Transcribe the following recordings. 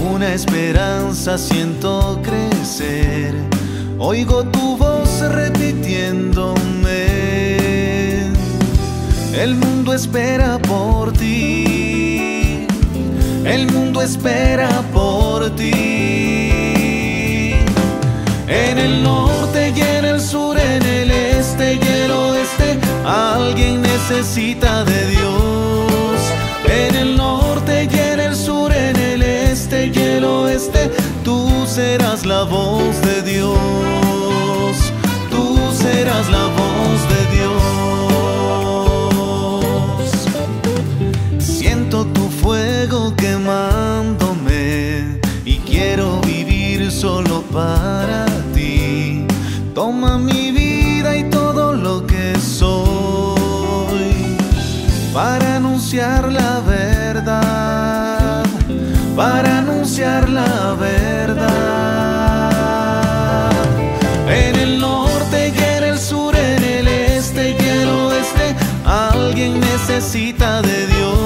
una esperanza siento crecer. Oigo tu voz repitiéndome: el mundo espera por ti, el mundo espera por ti. En el norte y en el sur, en el este y el oeste, alguien necesita de Dios. En el norte y en el sur, en el este y el oeste, tú serás la voz de Dios. Tú serás la voz de Dios. Siento tu fuego quemándome y quiero vivir solo para ti. Toma mi vida y todo lo que soy para anunciar la verdad, para anunciar la verdad. En el norte y en el sur, en el este y el oeste, alguien necesita de Dios.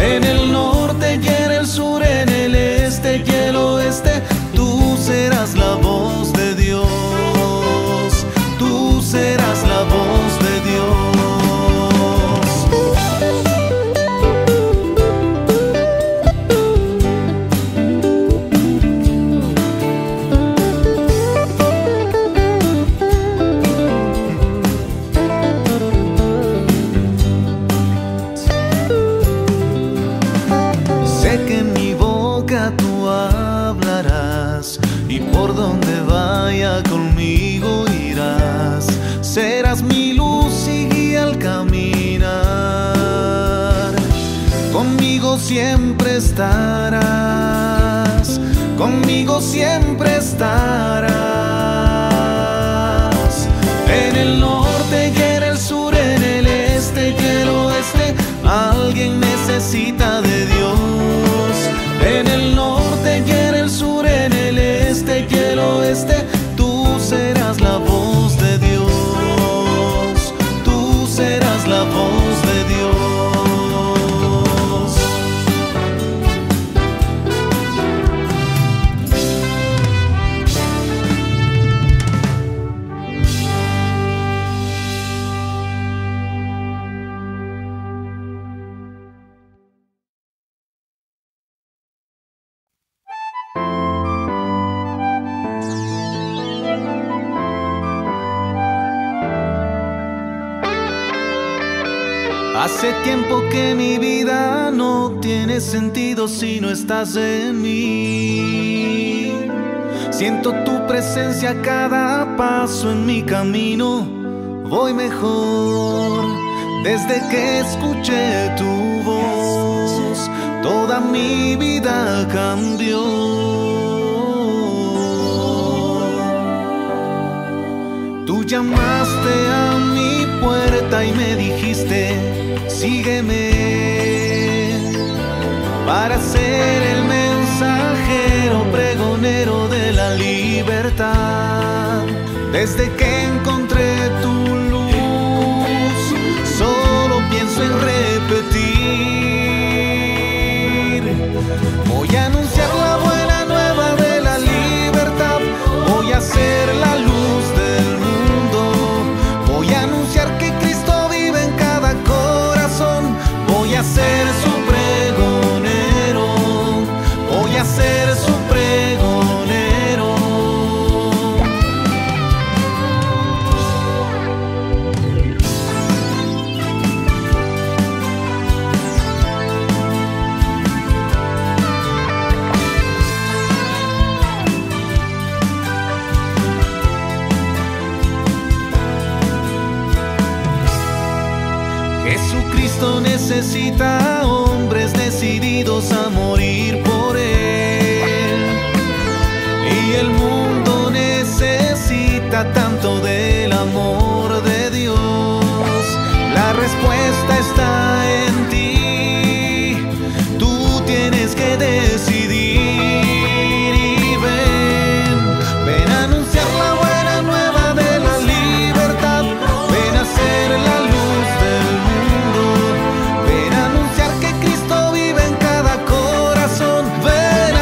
En el norte y en el sur, en el este y el oeste, tú serás la voz de Dios. Tú serás la voz de Dios. Serás mi luz y guía al caminar. Conmigo siempre estarás. Conmigo siempre estarás. En el norte y en el sur, en el este y el oeste, alguien necesita de Dios. En el norte y en el sur, en el este y el oeste, tú serás la voz de Dios. La voz de Dios. Hace tiempo que mi vida no tiene sentido si no estás en mí. Siento tu presencia a cada paso en mi camino, voy mejor. Desde que escuché tu voz, toda mi vida cambió. Tú llamaste a mi puerta y me dijiste: sígueme, para ser el mensajero, pregonero de la libertad. Desde que encontré tu luz, solo pienso en repetir: voy a anunciar la buena nueva de la libertad, voy a ser la luz del mundo, voy a anunciar que Cristo vive en cada corazón. Voy a ser su pregonero, voy a ser su pregonero. Jesucristo necesita hombres decididos a morir por Él, y el mundo necesita tanto del amor de Dios. La respuesta está en ti, tú tienes que decidir y ven a anunciar la buena nueva de la libertad, ven a ser la luz. Ven a anunciar que Cristo vive en cada corazón. Ven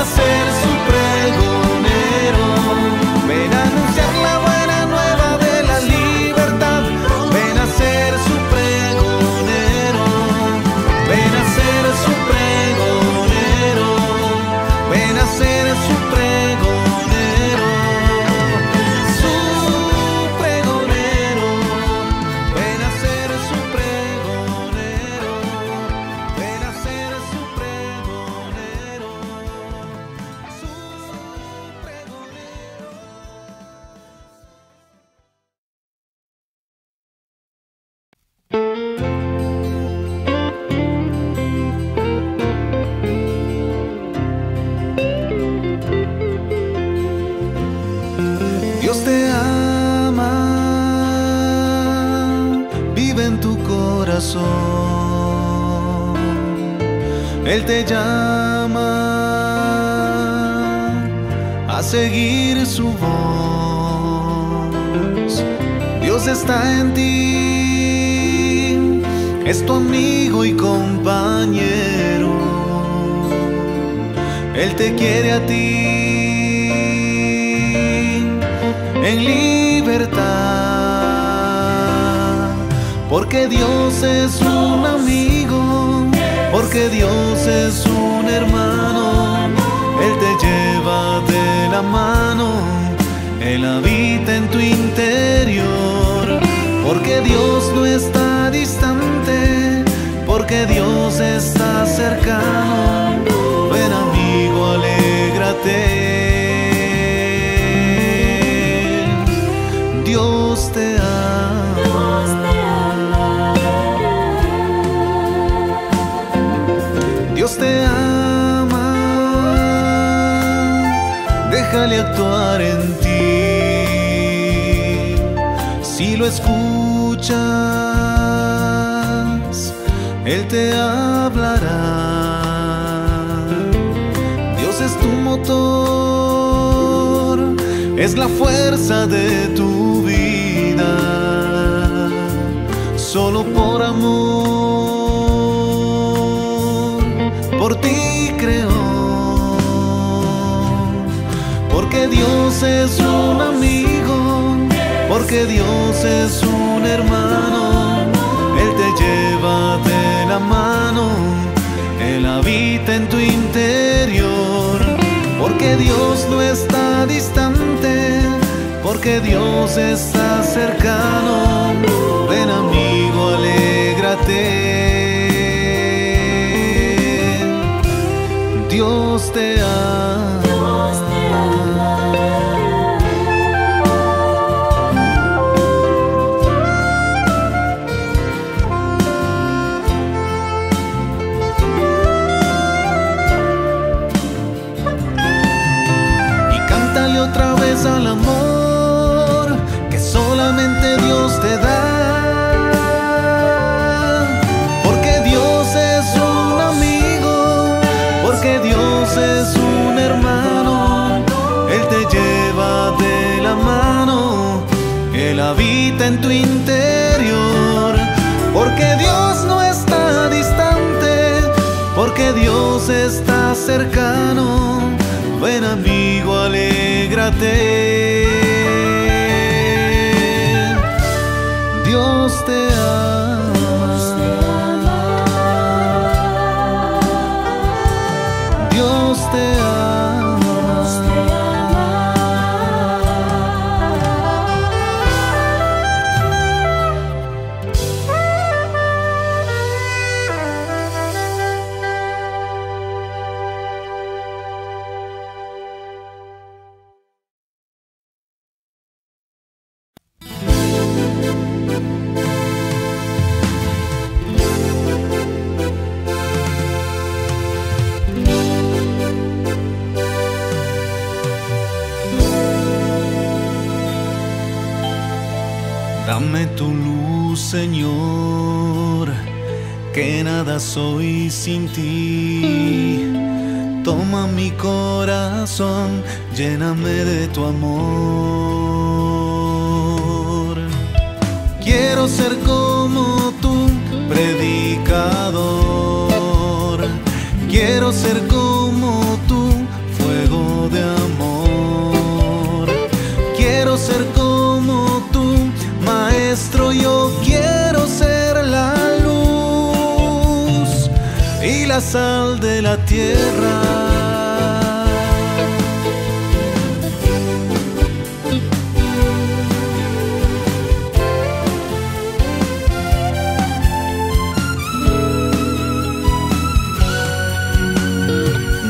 corazón. Él te llama a seguir su voz. Dios está en ti, es tu amigo y compañero. Él te quiere a ti en libertad. Porque Dios es un amigo, porque Dios es un hermano. Él te lleva de la mano, Él habita en tu interior. Porque Dios no está distante, porque Dios está cercano. Ven amigo, alégrate, Dios te ama. Dios te ama, déjale actuar en ti. Si lo escuchas, Él te hablará. Dios es tu motor, es la fuerza de tu vida. Solo por amor, por ti creo, porque Dios es un amigo, porque Dios es un hermano. Él te lleva de la mano, Él habita en tu interior. Porque Dios no está distante, porque Dios está cercano. Ven amigo, alégrate, Dios te ama. Y cántale otra vez al amor que solamente Dios te da. Es un hermano, Él te lleva de la mano, Él habita en tu interior. Porque Dios no está distante, porque Dios está cercano. Ven amigo, alégrate, Dios te ama. Dios te ama. Dame tu luz, Señor, que nada soy sin ti. Toma mi corazón, lléname de tu amor. Quiero ser como tú, predicador. Quiero ser como tú, fuego de amor. Quiero ser como tú, maestro, yo quiero ser la luz y la sal de la tierra.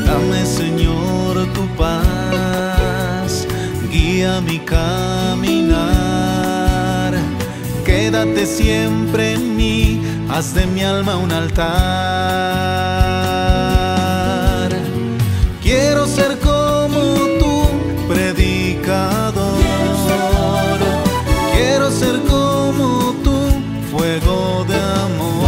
Dame, Señor, tu paz, guía mi caminar. Quédate siempre en mí, haz de mi alma un altar. Quiero ser como tú, predicador. Quiero ser como tú, fuego de amor.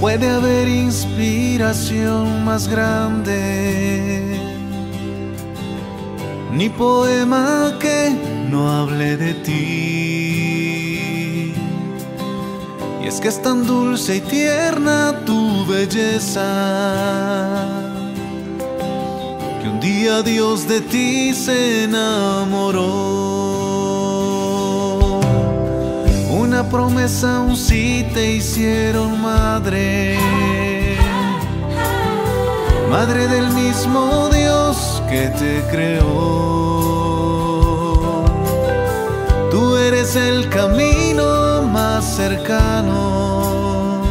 puede haber inspiración más grande, ni poema que no hable de ti. Y es que es tan dulce y tierna tu belleza, que un día Dios de ti se enamoró. Una promesa aún sí te hicieron madre, madre del mismo Dios que te creó. Tú eres el camino más cercano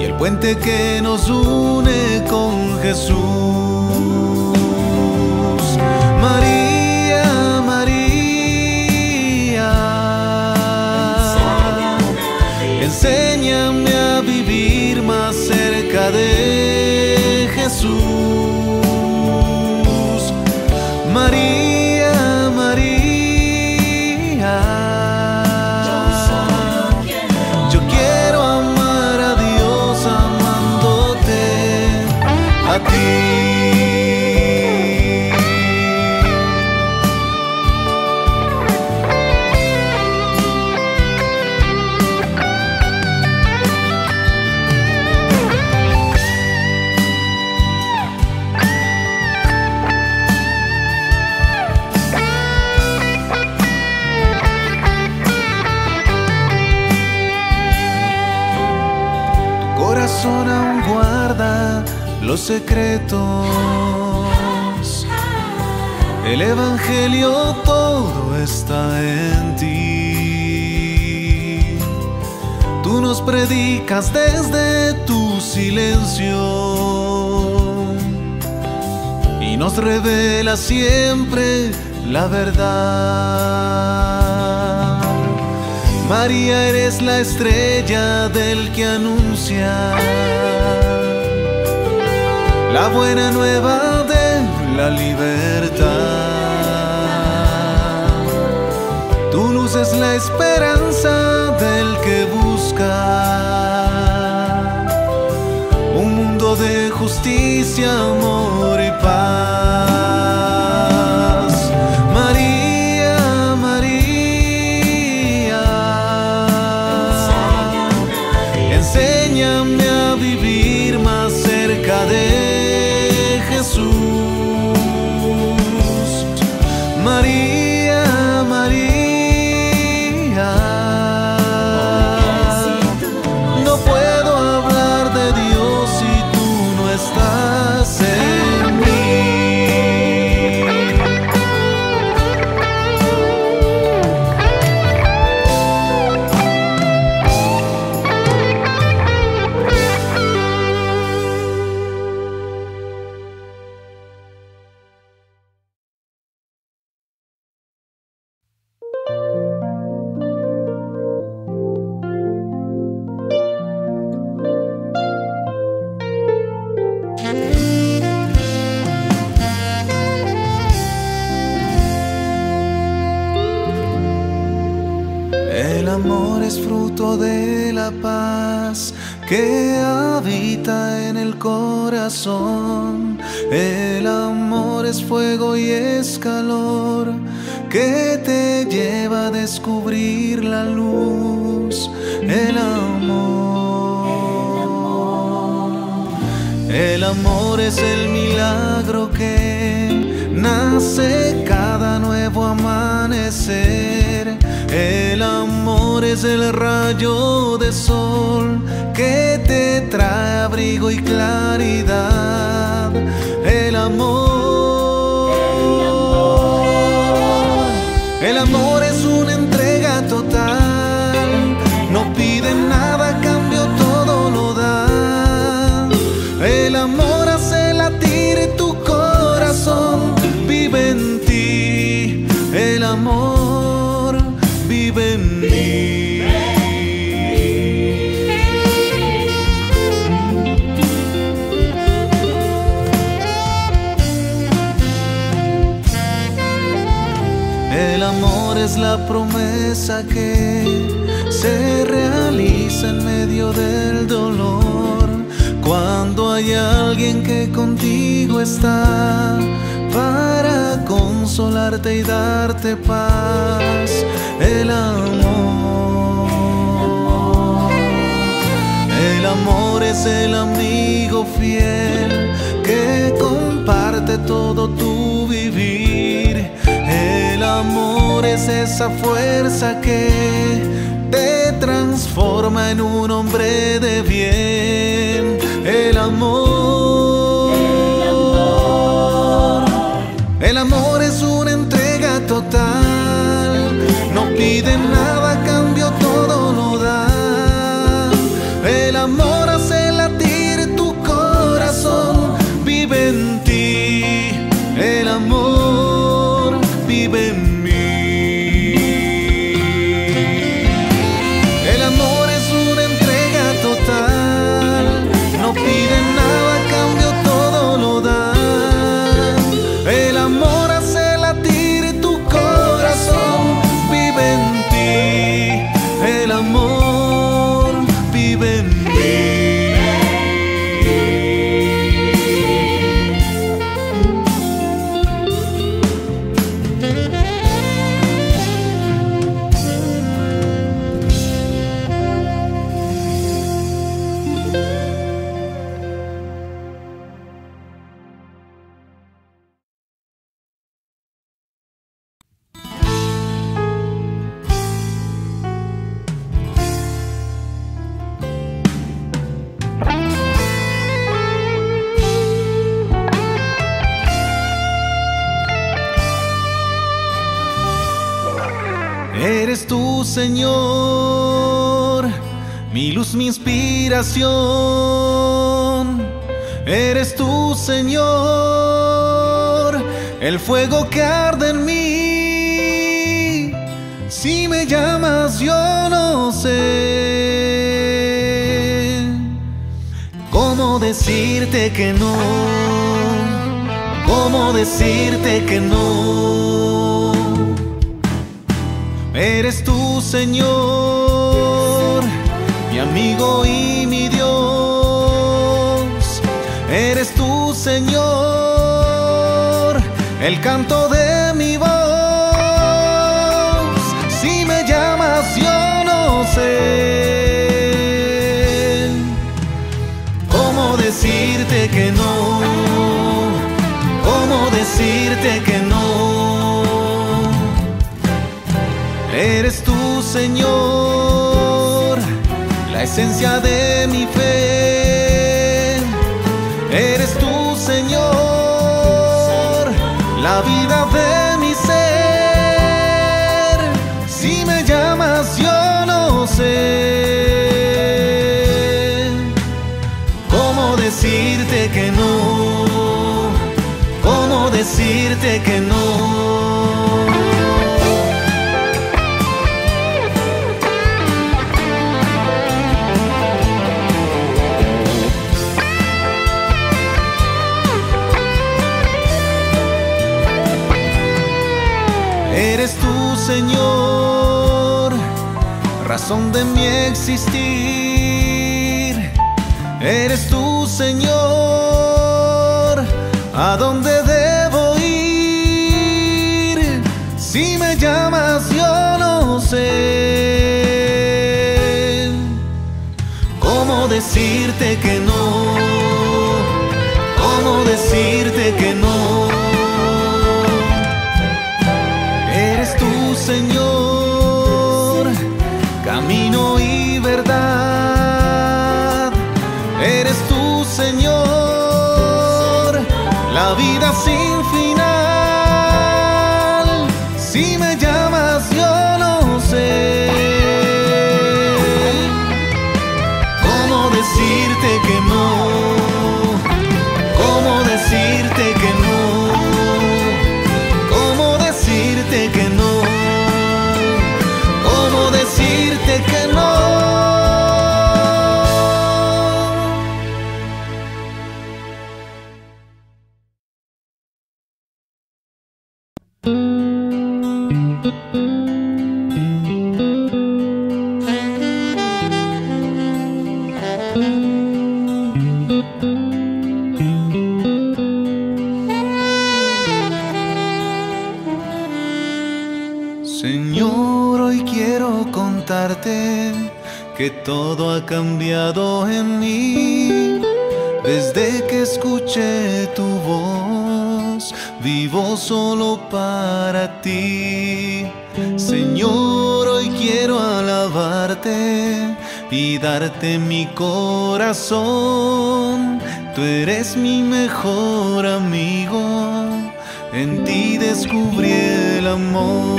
y el puente que nos une con Jesús. María, María, enséñame a vivir más cerca de Jesús. María, María, yo quiero amar a Dios amándote a ti. Aún guarda los secretos, el Evangelio todo está en ti. Tú nos predicas desde tu silencio y nos revelas siempre la verdad. María, eres la estrella del que anuncia la buena nueva de la libertad. Tu luz es la esperanza del que busca un mundo de justicia, amor y paz. María, enséñame a vivir más cerca de Jesús. María, María, no puedo hablar de Dios si tú no estás en mí. Que habita en el corazón. El amor es fuego y es calor que te lleva a descubrir la luz. El amor, el amor es el milagro que nace cada nuevo amanecer. El amor es el rayo de sol que te trae abrigo y claridad. El amor, el amor es una entrega total. No pide nada a cambio, todo lo da. El amor hace latir tu corazón, vive en ti. El amor en mí. El amor es la promesa que se realiza fuerza en medio del dolor, cuando hay alguien que contigo está para consolarte y darte paz. El amor es el amigo fiel que comparte todo tu vivir. El amor es esa fuerza que te transforma en un hombre de bien. El amor es una entrega total, no pide nada a cambio, todo lo da. El amor hace latir tu corazón, vive en ti. El amor vive en ti. Eres tú, Señor, mi luz, mi inspiración. Eres tú, Señor, el fuego que arde en mí. Si me llamas, yo no sé cómo decirte que no, cómo decirte que no. Eres tú, Señor, mi amigo y mi Dios. Eres tú, Señor, el canto de mi voz. Si me llamas, yo no sé cómo decirte que no, cómo decirte que no. Eres tú, Señor, la esencia de mi fe. Eres tú, Señor, la vida de mi ser. Si me llamas, yo no sé cómo decirte que no, cómo decirte que no. Eres tú, Señor, razón de mi existir. Eres tú, Señor, ¿a dónde debo ir? Si me llamas, yo no sé cómo decirte que no, cómo decirte que no. Señor, camino y verdad. Eres tú, Señor, la vida sin final. Si me llamas, yo no sé cómo decirte que no, cómo decirte que no, cómo decirte que no. Que no. decirte que todo ha cambiado en mí. Desde que escuché tu voz, vivo solo para ti. Señor, hoy quiero alabarte y darte mi corazón. Tú eres mi mejor amigo, en ti descubrí el amor.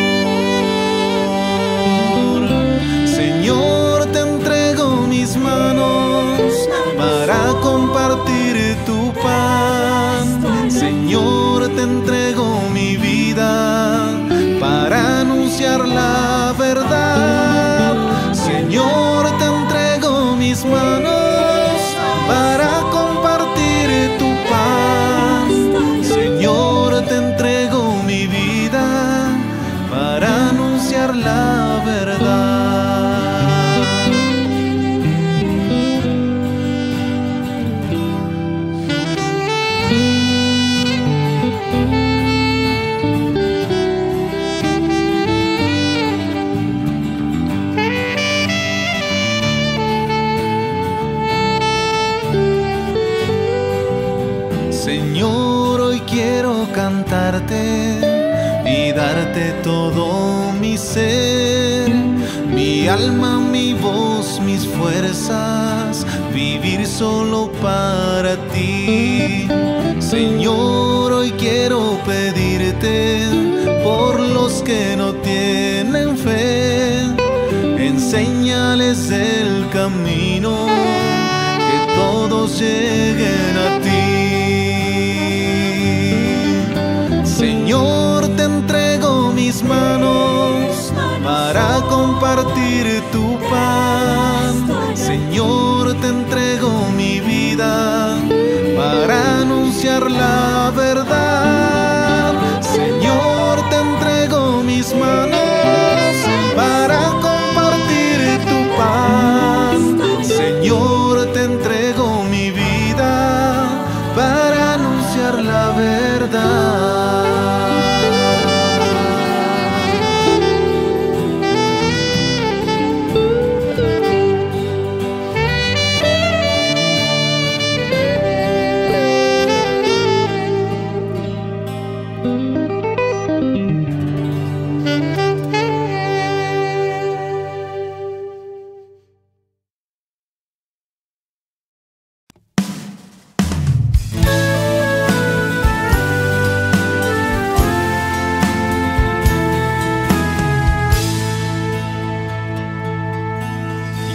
Señor, te entrego mis manos para compartir tu pan. Señor, te entrego mi vida para anunciar la verdad. Señor, te entrego mis manos para compartir tu pan. Señor, te entrego mi vida para anunciar la verdad. Señor, hoy quiero cantarte y darte todo mi ser, mi alma, mi voz, mis fuerzas, vivir solo para ti. Señor, hoy quiero pedirte por los que no tienen fe, enséñales el camino, que todos lleguen a ti. Señor, te entrego mis manos para compartir tu pan. Señor, te entrego mi vida para anunciar la verdad. Señor, te entrego mis manos para compartir tu pan. Señor, te entrego mi vida para anunciar la verdad.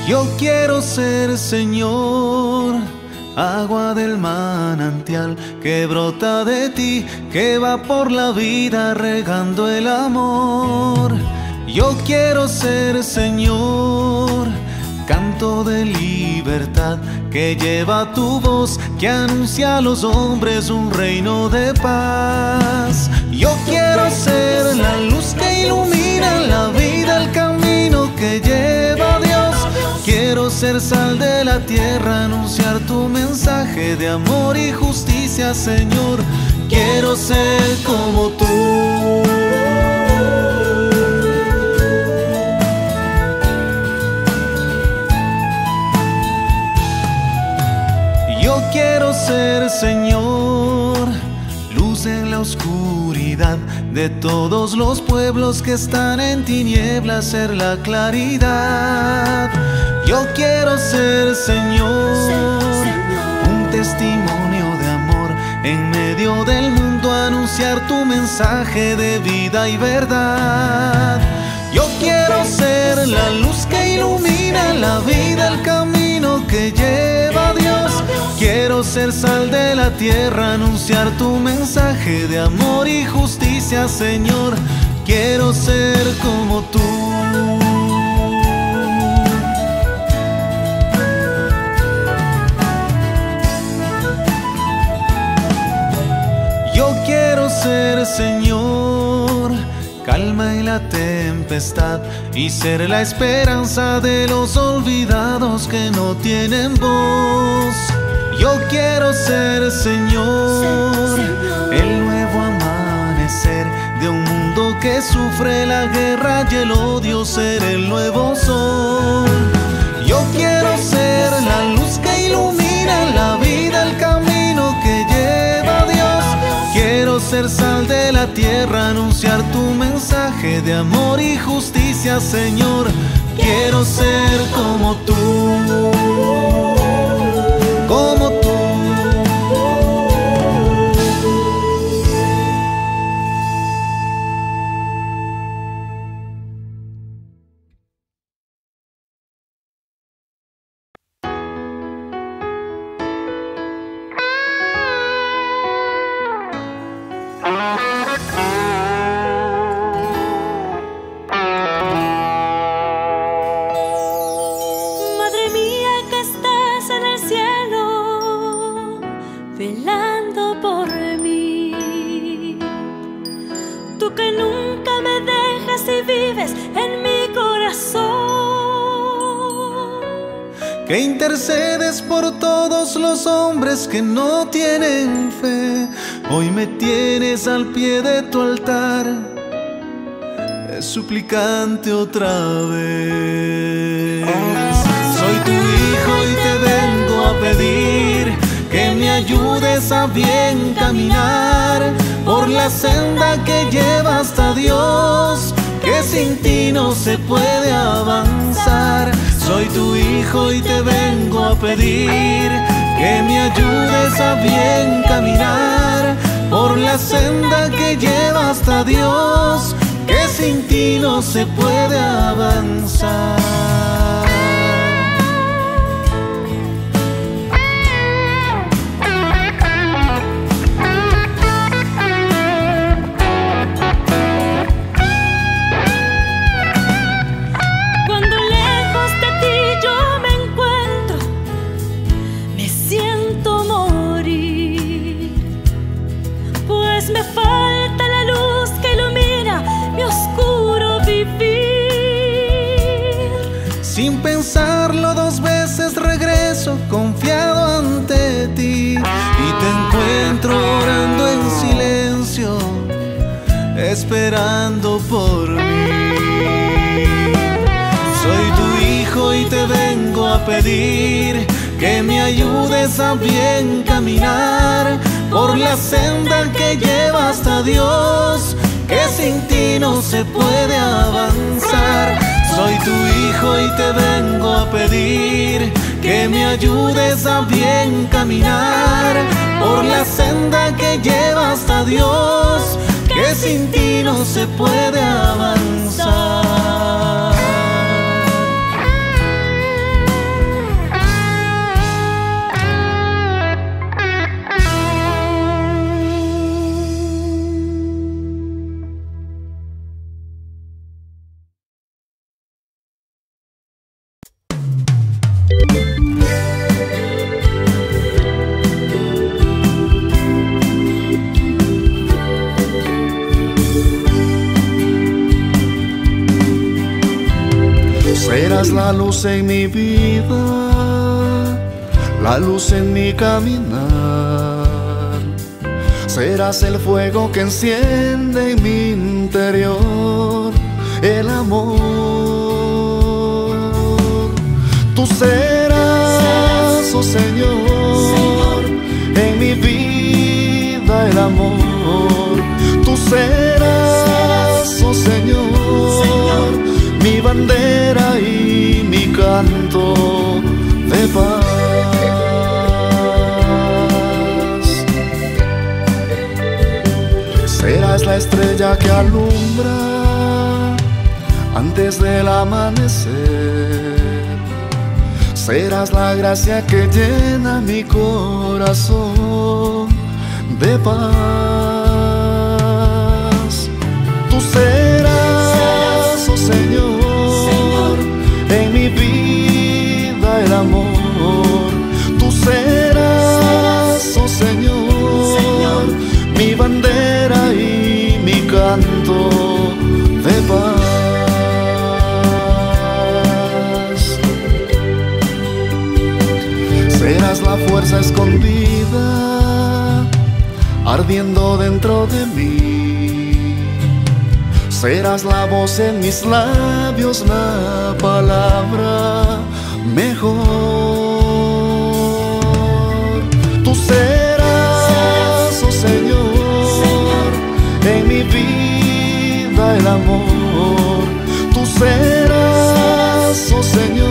Yo quiero ser, Señor, agua del manantial que brota de ti, que va por la vida regando el amor. Yo quiero ser, Señor, canto de libertad que lleva tu voz, que anuncia a los hombres un reino de paz. Yo quiero ser la luz que ilumina la vida, el camino que lleva a Dios. Quiero ser sal de la tierra, anunciar tu mensaje de amor y justicia, Señor. Quiero ser como tú. Yo quiero ser, Señor, luz en la oscuridad de todos los pueblos que están en tinieblas, ser la claridad. Yo quiero ser, Señor, un testimonio de amor en medio del mundo, anunciar tu mensaje de vida y verdad. Yo quiero ser la luz que ilumina la vida, el camino que lleva a Dios. Quiero ser sal de la tierra, anunciar tu mensaje de amor y justicia, Señor. Quiero ser como tú. Ser, Señor, calma en la tempestad y ser la esperanza de los olvidados que no tienen voz. Yo quiero ser, Señor, el nuevo amanecer de un mundo que sufre la guerra y el odio, ser el nuevo sol. Yo quiero ser la luz que ilumina la vida, el camino que lleva a Dios. Quiero ser sal de la tierra, anunciar tu mensaje de amor y justicia, Señor. Quiero ser como tú, como tú. Que intercedes por todos los hombres que no tienen fe, hoy me tienes al pie de tu altar, suplicante otra vez. Soy tu hijo y te vengo a pedir que me ayudes a bien caminar por la senda que lleva hasta Dios, que sin ti no se puede avanzar. Soy tu hijo y te vengo a pedir que me ayudes a bien caminar por la senda que lleva hasta Dios, que sin ti no se puede avanzar. Sin pensarlo dos veces regreso confiado ante ti, y te encuentro orando en silencio, esperando por mí. Soy tu hijo y te vengo a pedir que me ayudes a bien caminar por la senda que lleva hasta Dios, que sin ti no se puede avanzar. Soy tu hijo y te vengo a pedir que me ayudes a bien caminar por la senda que lleva hasta Dios, que sin ti no se puede avanzar. Serás la luz en mi vida, la luz en mi caminar. Serás el fuego que enciende en mi interior el amor. Tú serás, oh Señor, en mi vida el amor. Tú serás, oh Señor, mi bandera y mi canto de paz. Serás la estrella que alumbra antes del amanecer. Serás la gracia que llena mi corazón de paz. Tú serás, oh Señor, el amor. Tú serás, oh Señor, mi bandera y mi canto de paz. Serás la fuerza escondida ardiendo dentro de mí. serás la voz en mis labios, la palabra mejor. Tú serás, oh Señor, en mi vida el amor. Tú serás, oh Señor,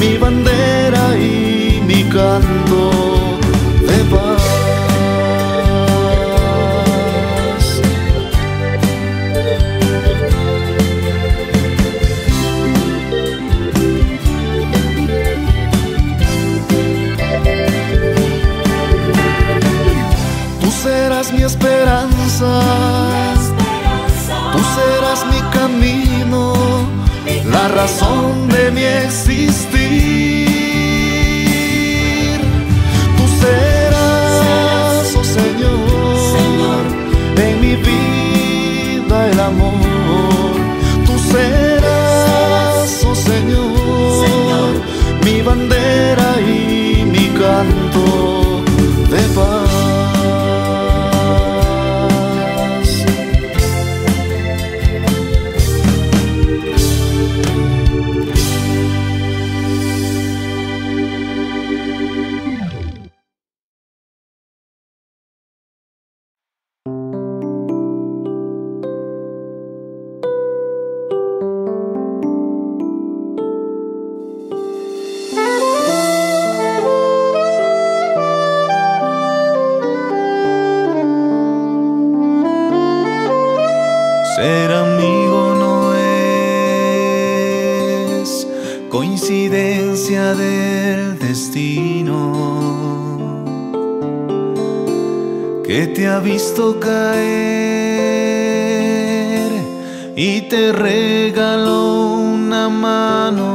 mi bandera y mi canto de paz. Mi esperanza, tú serás mi camino, la razón de mi existir. Tú serás, oh Señor, en mi vida el amor. Tú serás, oh Señor, mi bandera y mi canto de paz. Visto caer y te regaló una mano.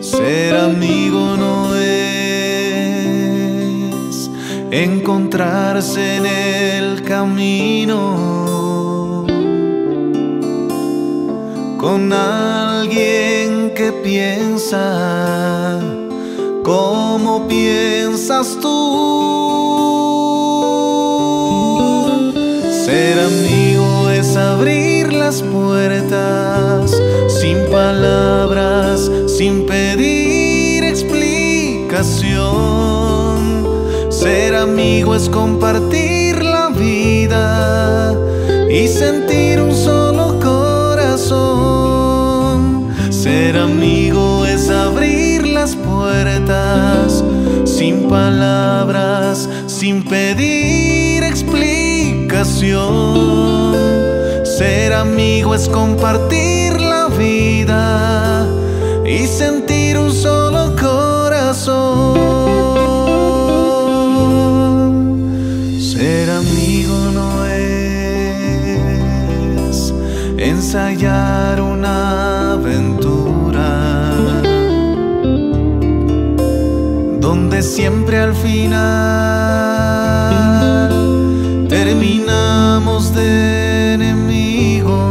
Ser amigo no es encontrarse en el camino con alguien que piensa como piensas tú. Ser amigo es abrir las puertas sin palabras, sin pedir explicación. Ser amigo es compartir la vida y sentir un solo corazón. Ser amigo es abrir las puertas, sin palabras, sin pedir explicación. Ser amigo es compartir la vida y sentir un solo corazón. Ser amigo no es ensayar una aventura donde siempre al final terminamos de enemigos.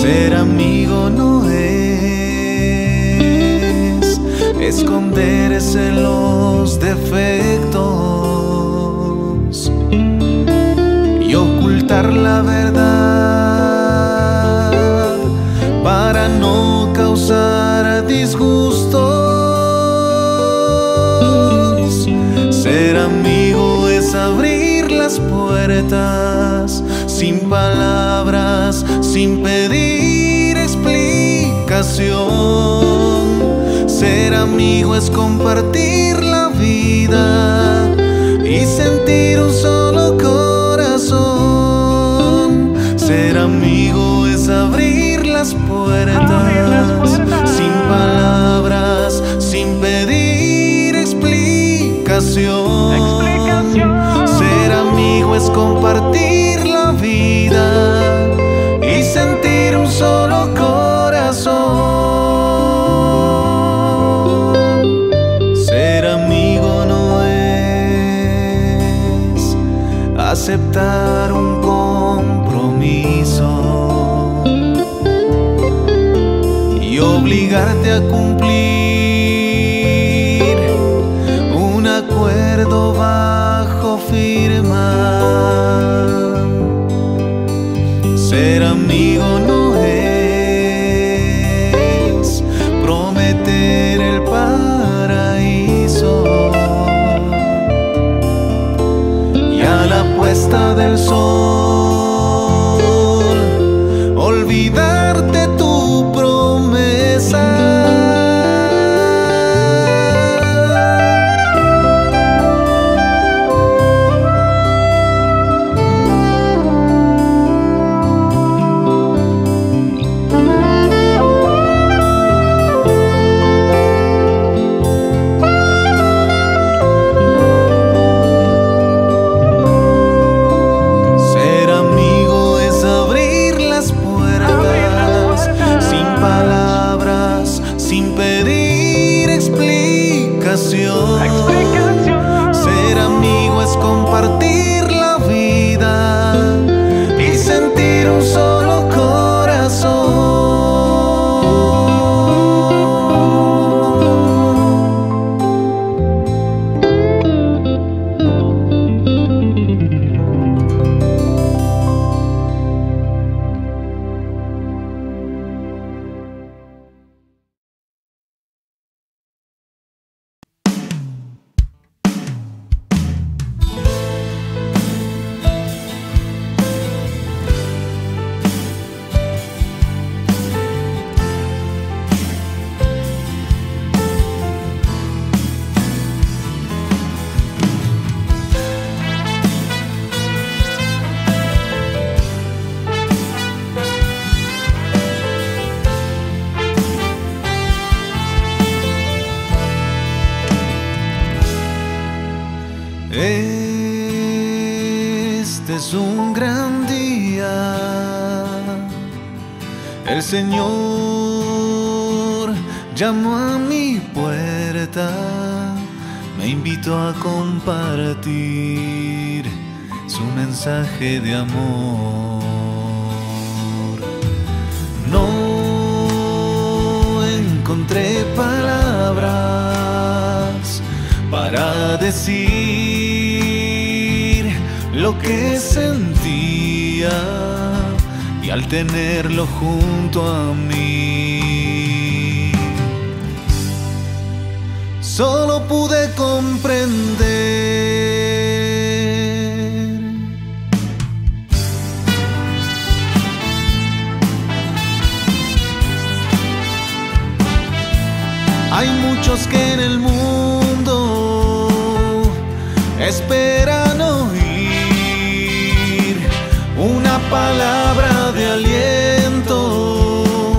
Ser amigo no es esconderse los defectos y ocultar la verdad para no causar disgusto. Ser amigo es abrir las puertas sin palabras, sin pedir explicación. Ser amigo es compartir la vida y sentir un solo corazón. Ser amigo es abrir las puertas sin palabras, sin pedir explicación. Ser amigo es compartir la vida y sentir un solo corazón. Ser amigo no es aceptar un compromiso y obligarte a cumplir bajo amigo no es prometer el paraíso y a la puesta del sol olvidarte tu promesa. Ser amigo es compartir la vida y sentir un solo corazón. Este es un gran día, el Señor llamó a mi puerta, me invitó a compartir su mensaje de amor. No encontré palabras para decir lo que sentía, y al tenerlo junto a mí solo pude comprender. Hay muchos que en el mundo esperan oír una palabra de aliento,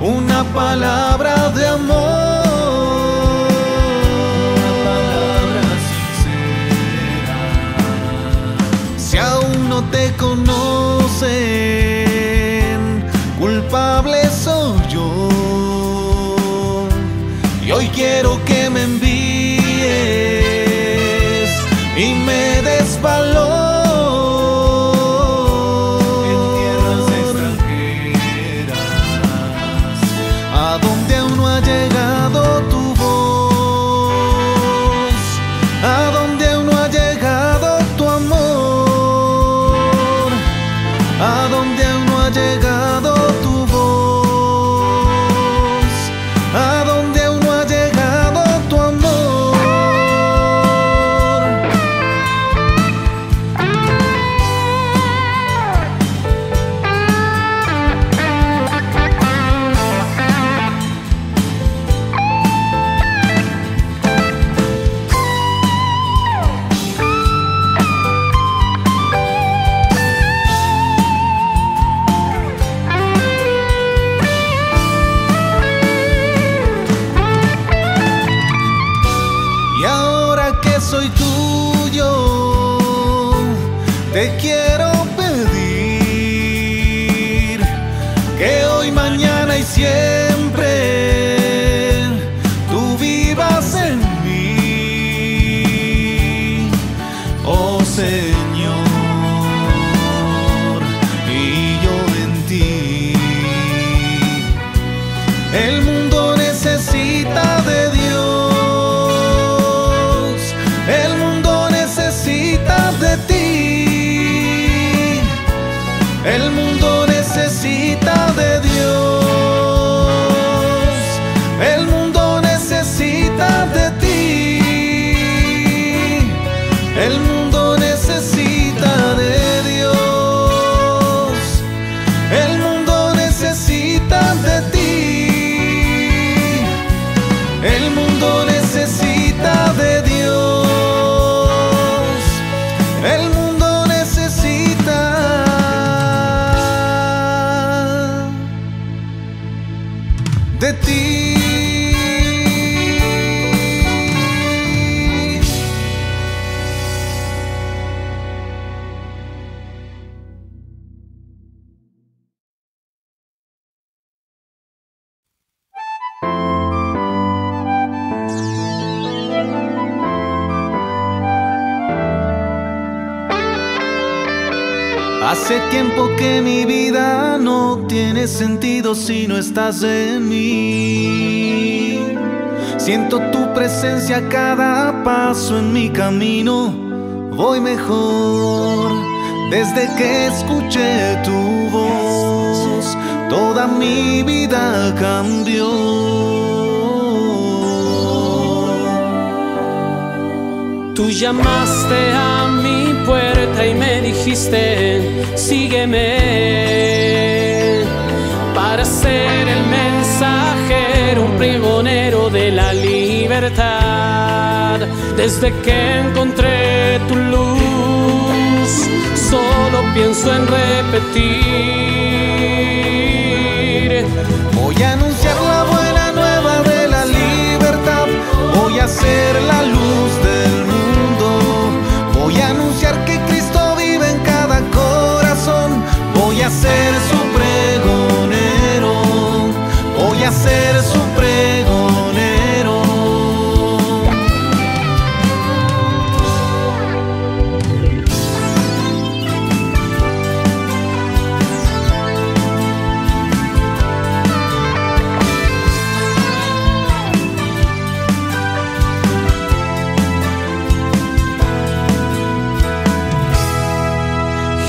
una palabra de amor, una palabra sincera. Si aún no te conocen, culpable soy yo, y hoy quiero que me envíes y me des valor. El mundo necesita necesita de Dios, el mundo necesita de ti, el mundo necesita de Dios, el mundo necesita de ti, el mundo necesita de Dios, el mundo necesita. De ti. Hace tiempo que mi vida no tiene sentido si no estás en mí. Siento tu presencia a cada paso en mi camino, voy mejor. Desde que escuché tu voz, toda mi vida cambió. Tú llamaste a mi puerta y me dijiste, sígueme, para ser el mensajero, un pregonero de la libertad. Desde que encontré tu luz, solo pienso en repetir. Voy a anunciar la buena nueva de la libertad, voy a ser la luz del mundo. Voy a anunciar que Cristo vive en cada corazón, voy a ser su pregonero, voy a ser su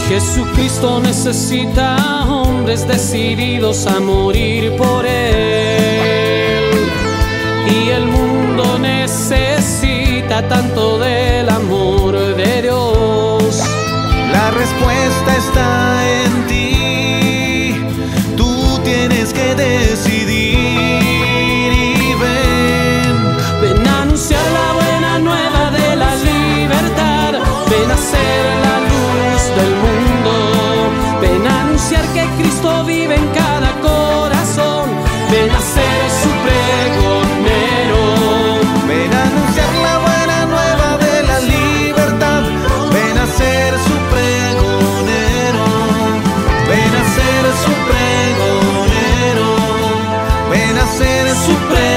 Jesucristo necesita hombres decididos a morir por Él. Y el mundo necesita tanto del amor de Dios. La respuesta está en ti. Tú tienes que decidir y ven. Ven a anunciar la buena nueva de la libertad. Ven a ser la luz del mundo. Ven a anunciar que Cristo vive en cada corazón. Ven a ser su pregonero. Ven a anunciar la buena nueva de la libertad. Ven a ser su pregonero. Ven a ser su pregonero. Ven a ser su pregonero.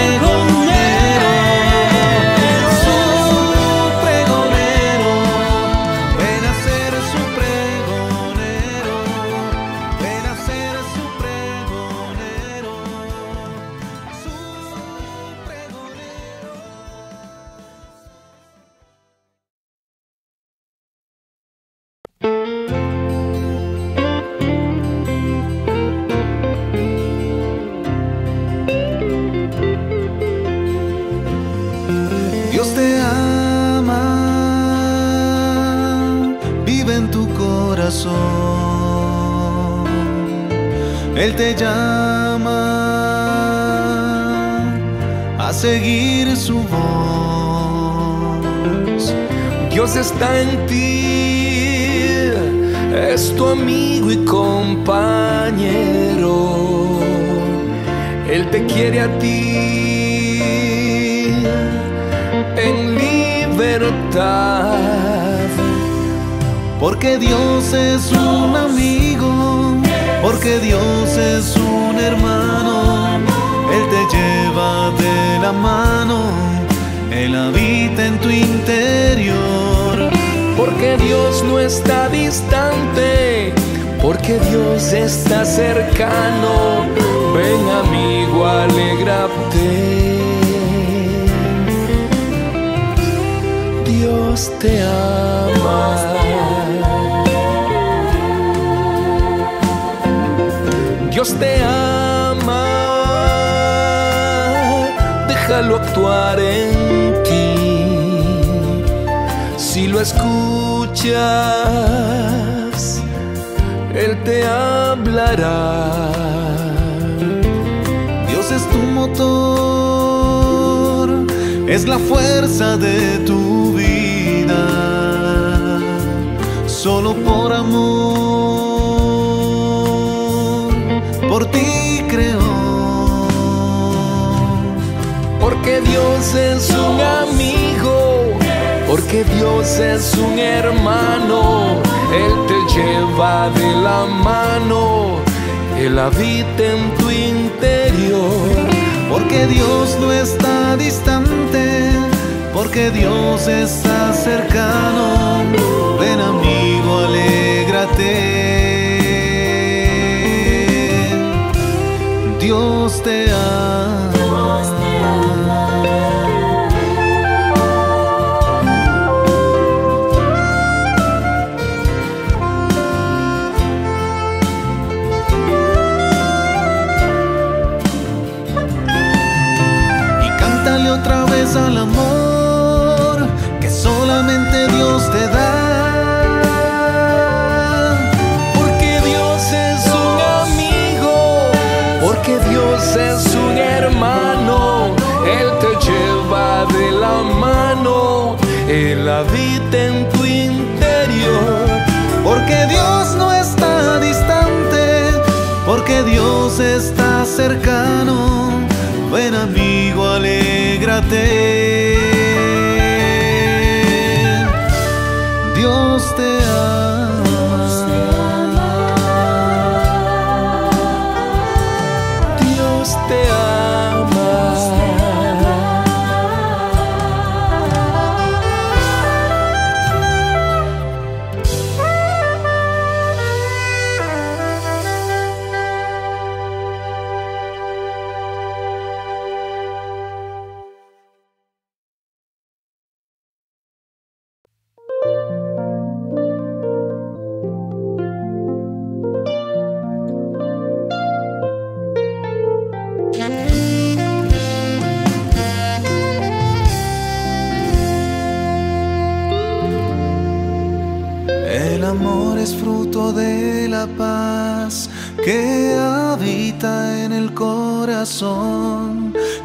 Él te llama a seguir su voz. Dios está en ti, es tu amigo y compañero. Él te quiere a ti en libertad. Porque Dios es un amigo, porque Dios es un hermano. Él te lleva de la mano, Él habita en tu interior. Porque Dios no está distante, porque Dios está cercano. Ven amigo, alégrate, Dios te ama. Dios te ama, déjalo actuar en ti. Si lo escuchas, Él te hablará. Dios es tu motor, es la fuerza de tu vida, solo por amor. Por ti creo, porque Dios es un amigo, porque Dios es un hermano, Él te lleva de la mano, Él habita en tu interior, porque Dios no está distante, porque Dios está cercano, ven amigo, alégrate. Dios te ama. Y cántale otra vez al amor que solamente Dios te da. Dios es un hermano, Él te lleva de la mano, Él habita en tu interior, porque Dios no está distante, porque Dios está cercano, ven amigo, alégrate, Dios te ama.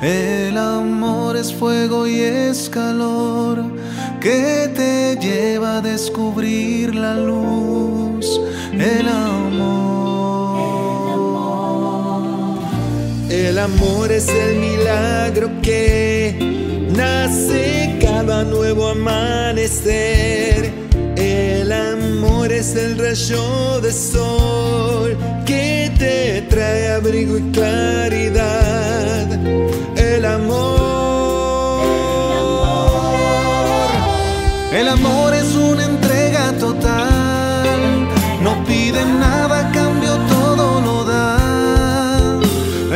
El amor es fuego y es calor que te lleva a descubrir la luz. El amor es el milagro que nace cada nuevo amanecer. El amor es el rayo de sol que te trae abrigo y claridad. El amor es una entrega total, no pide nada, a cambio todo lo da.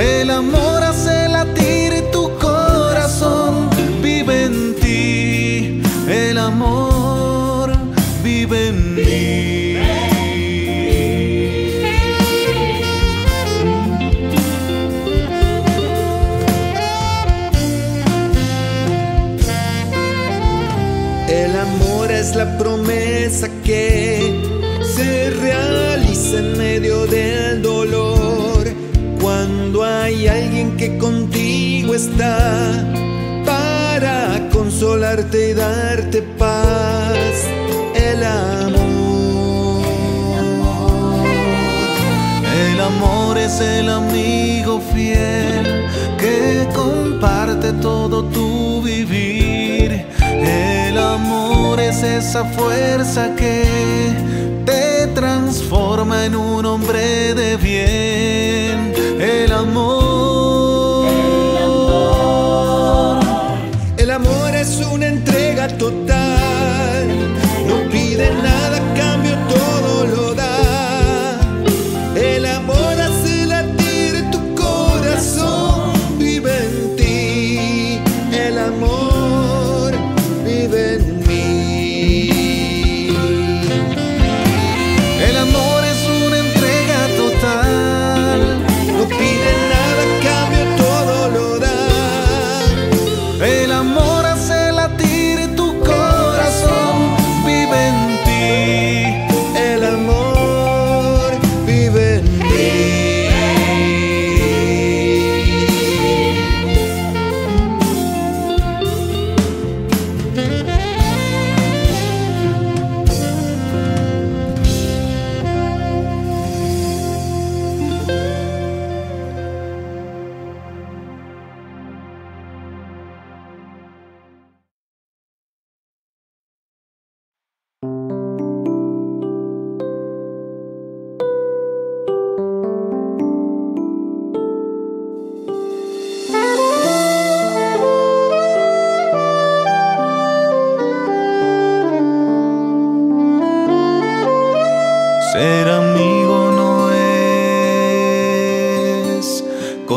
El amor hace latir tu corazón, vive en ti. El amor vive en ti. Es la promesa que se realiza en medio del dolor. Cuando hay alguien que contigo está para consolarte y darte paz. El amor es el amigo fiel que comparte todo tu vivir. El amor es esa fuerza que te transforma en un hombre de bien. El amor es una entrega total, no pide nada, a cambio todo lo da. El amor hace latir tu corazón, vive en ti. El amor time.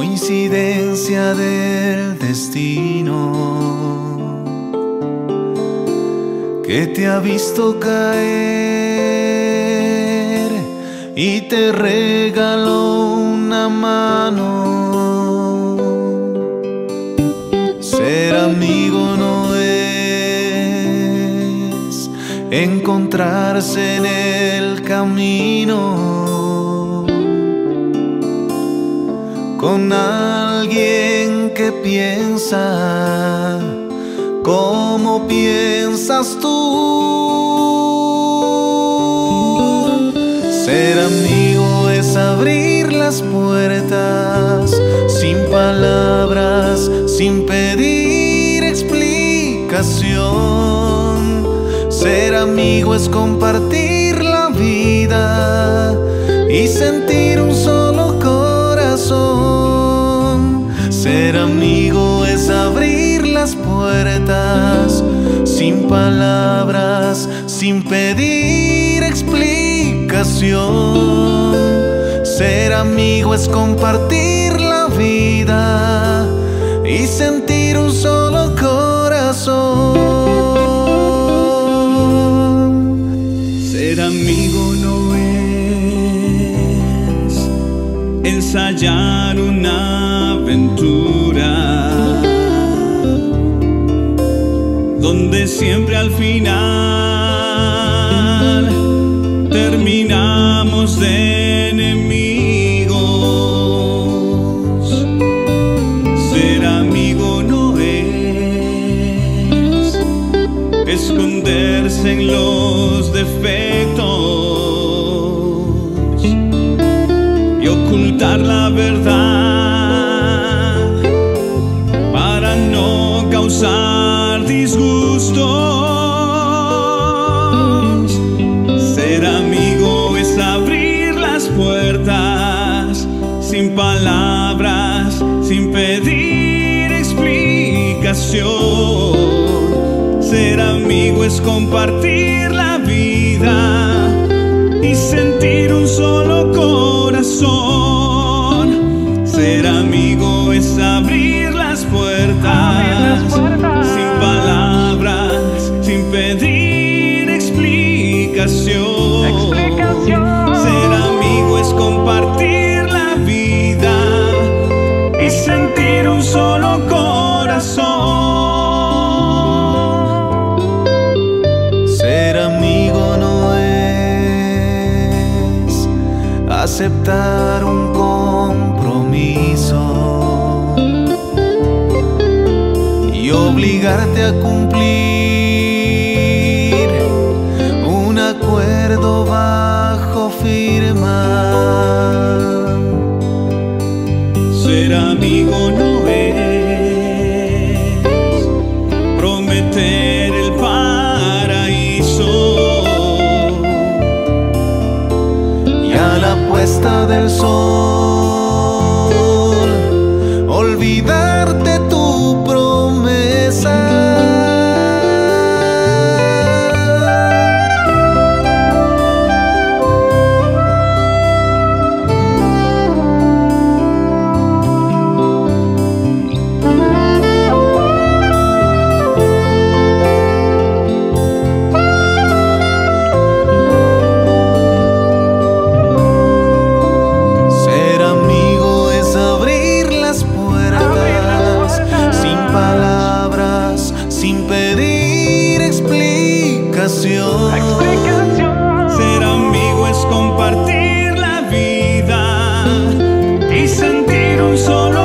coincidencia del destino que te ha visto caer y te regaló una mano. Ser amigo no es encontrarse en el camino con alguien que piensa como piensas tú. Ser amigo es abrir las puertas sin palabras, sin pedir explicación. Ser amigo es compartir la vida y sentir un solo corazón. Ser amigo es abrir las puertas, sin palabras, sin pedir explicación. Ser amigo es compartir la vida y sentir un solo corazón. Ser amigo no es ensayar una aventura donde siempre al final terminamos de enemigos. Ser amigo no es esconderse en los defectos y ocultar la verdad disgustos. Ser amigo es abrir las puertas, sin palabras, sin pedir explicación. Ser amigo es compartir la vida y sentir un solo corazón. Ser amigo es abrir las puertas, explicación. Ser amigo es compartir la vida y sentir un solo corazón. Ser amigo no es aceptar un compromiso y obligarte a cumplir bajo firma. Ser amigo no es prometer el paraíso y a la puesta del sol olvidarte tu promesa. Ser amigo es compartir la vida y sentir un solo